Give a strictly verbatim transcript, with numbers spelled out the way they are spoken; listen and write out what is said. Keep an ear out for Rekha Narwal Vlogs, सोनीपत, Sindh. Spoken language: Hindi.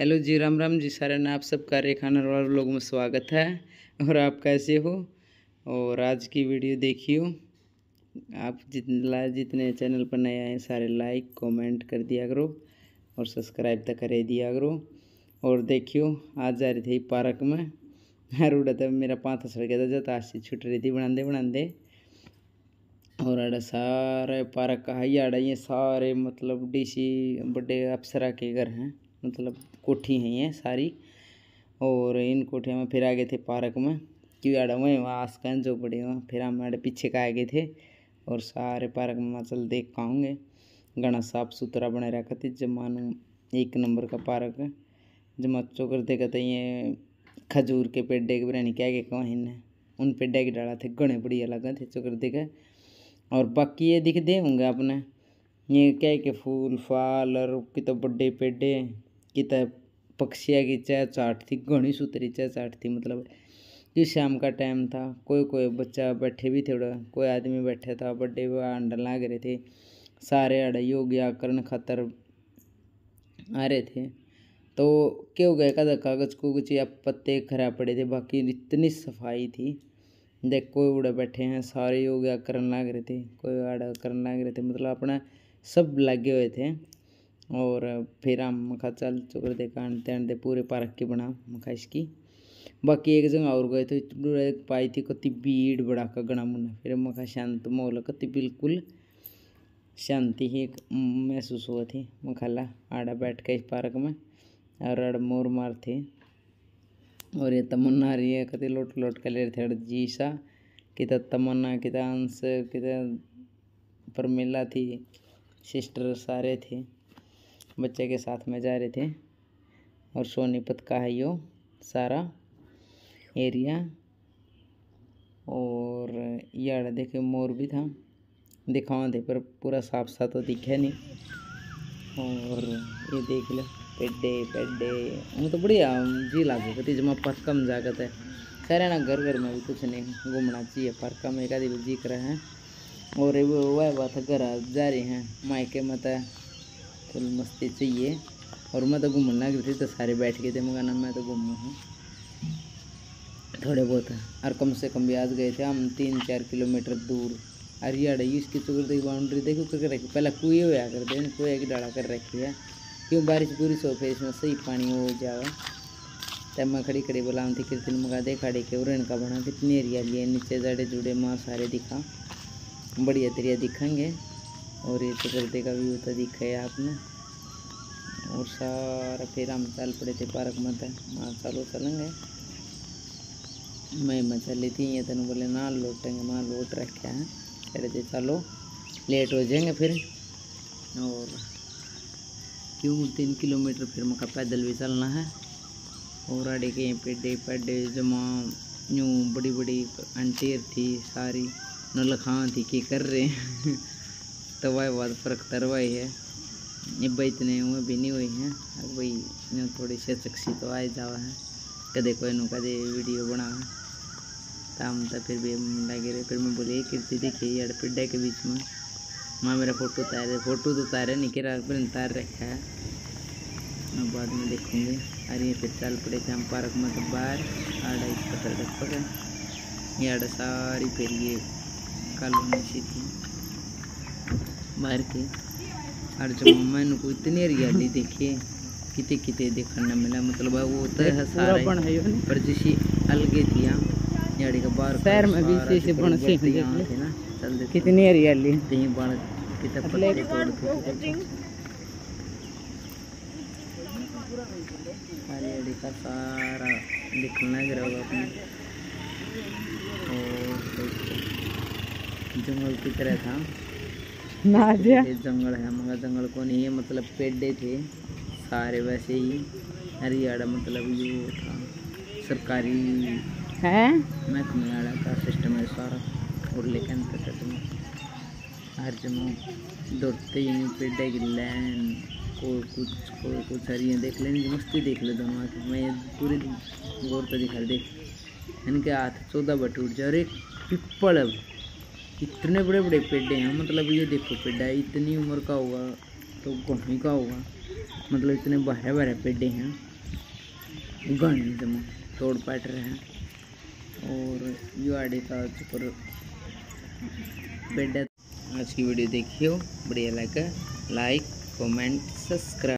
हेलो जी, राम राम जी सारे। आप सबका रेखा नरवाल व्लॉग में स्वागत है। और आप कैसे हो? और आज की वीडियो देखियो। आप जितना जितने चैनल पर नए आए सारे लाइक कमेंट कर दिया करो और सब्सक्राइब तक कर दिया करो। और देखियो आज जा रही थी पार्क में, हर उड़ा था मेरा पाँच सड़ गया था जब आज से छुट रही थी बनाते बनाते। और अड़ा सारे पार्क का हाई आड़ा ये सारे मतलब डी सी बड़े अफसरा के घर हैं, मतलब कोठी हैं ये सारी। और इन कोठियों में फिर आ गए थे पार्क में क्यों आड़ा हुए वहाँ आसकन जो बड़े वहाँ फिर हम आड़े पीछे का आ गए थे। और सारे पार्क में मसल देख पाऊँगे घना साफ सुथरा बने रखा थे। जब मानो एक नंबर का पार्क है। जब मच्छों करते कहते ये खजूर के पेड्डे के बरानी क्या क्या कहीं है उन पेड्डे के डाला थे घने बढ़िया लगा थे चो करते का। और बाकी ये दिखते होंगे अपने ये क्या के फूल फाल और कितने बड्डे पेड्डे कितना पक्षिया की चहचाहट थी, घनी सुथरी चहचाहट थी। मतलब जो शाम का टाइम था, कोई कोई बच्चा बैठे भी थे, कोई आदमी बैठा था, बड्डे अंडा लाग रहे थे सारे अड़ा योग करने खातर आ रहे थे। तो क्या हो गया कदा कागज कुगज या पत्ते खराब पड़े थे, बाकी इतनी सफाई थी। देख कोई उड़ा बैठे हैं सारे योग करने लाग रहे थे, कोई आड़ा करने लाग रहे थे, मतलब अपना सब लगे हुए थे। और फिर हम मखा चल चुकर देखा आनते आनते पूरे पार्क की बना मखा इसकी। बाकी एक जगह और गए तो इतनी पाई थी कति भीड़ बड़ा का गणा मुना। फिर मखा शांत माहौल कति बिल्कुल शांति ही महसूस हुआ थी मखाला आड़ा बैठ के इस पार्क में। और अड़ मोर मार थे और ये तमन्ना रही है कति लोट लोट कर ले रहे थे अड़ जीसा कितना तमन्ना कितना अंश कितना परमिला थी सिस्टर सारे थे बच्चे के साथ में जा रहे थे। और सोनीपत का है यो सारा एरिया। और यार देखे मोर भी था दिखावा थे पर पूरा साफ साफ तो दिखे नहीं। और ये देख लो पेड्डे पेड्डे हम तो बढ़िया जी लागू करती जमा पार्क में जागत है सारे ना। घर घर में भी कुछ नहीं घूमना चाहिए, पार्क में एक आधी जी कर रहे हैं। और ये वह बात घर जा रहे हैं मायके मत है फुल मस्ती चाहिए। और मैं तो घूमना गई थी तो सारे बैठ गए थे मगर ना मैं तो घूमू हूँ थोड़े बहुत। और कम से कम भी आज गए थे हम तीन चार किलोमीटर दूर। अरे यार इसकी चुकर देखी बाउंड्री देखो करके रखी पहले कुएँ होया करते हैं, कुएँ की डाला कर रखी है क्यों बारिश पूरी सो फिर इसमें सही पानी हो जाओ। तब मैं खड़ी खड़ी बोलाऊँ थी कितनी मगा दे खड़े के और इनका बना कितनी एरिया लिए नीचे जाड़े जुड़े माँ सारे दिखा बढ़िया तरिया दिखेंगे। और ये चकरते का व्यू तो दिखा है आपने। और सारा फिर हम चल पड़े थे पार्क में था वहाँ चलो चलेंगे मैं मैं चली थी ये तेन बोले ना लौटेंगे माँ लौट रखे हैं कह रहे थे चलो लेट हो जाएंगे फिर। और क्यों तीन किलोमीटर फिर मका पैदल भी चलना है। और आड़े के पेडे पेडे जमा यूँ बड़ी बड़ी अंटेर थी सारी नलखां थी कि कर रहे हैं तवाई वाद फर्क तरवाई है ये भाई इतने हुए भी नहीं हुए हैं। अब भाई यूँ थोड़ी सी चक्सी तो आए जावा है कदे कोई नु कदे वीडियो बना है ताम तो फिर भी लगे रहे। फिर मैं बोली कीर्ति देखिए यार पिड्डे के बीच में माँ मेरा फोटो उतारे फोटो तो उतारे नहीं कि फिर उतार रखा है मैं बाद में देखूँगी। अरे ये फिर चल पड़े थे हम पार्क में तो बाहर आड़ा इस पकड़ पकड़ ये आड़ा सारी फिर ये कालोनी सी थी बाहर के। और जब मैंने को इतनी हरियाली देखिए किते किते देखने मिला, मतलब वो तो है सारा पर जैसी अलगे थी याड़ी का बाहर शहर में भी जैसे बन से थे ना चल कितनी हरियाली कहीं बाढ़ कितना पत्ते तोड़ते सारी याड़ी का सारा दिखना गिरा होगा अपने। और जंगल की तरह था ना जंगल है मगर जंगल को नहीं है, मतलब पेड़े थे सारे वैसे ही हरियाणा मतलब ये था सरकारी है महकमाड़ा का सिस्टम है सारा। और लेकिन हर जमा दौड़ते ही पेड़े की लाइन को कुछ को कुछ हरिया देख लेंगे मस्ती देख ले दोनों की। मैं पूरी गौर पर दिखा देख इनके हाथ चौदह बट उठ जाए और एक पिप्पल इतने बड़े बड़े पेड्डे हैं, मतलब ये देखो पेड्डा इतनी उम्र का होगा तो घूमी का होगा, मतलब इतने बहरे बहरे पेड्डे हैं। गंड तोड़ पाट रहे हैं और यू आड़ी का बेड। आज की वीडियो देखियो, बढ़िया लगा लाइक कमेंट सब्सक्राइब।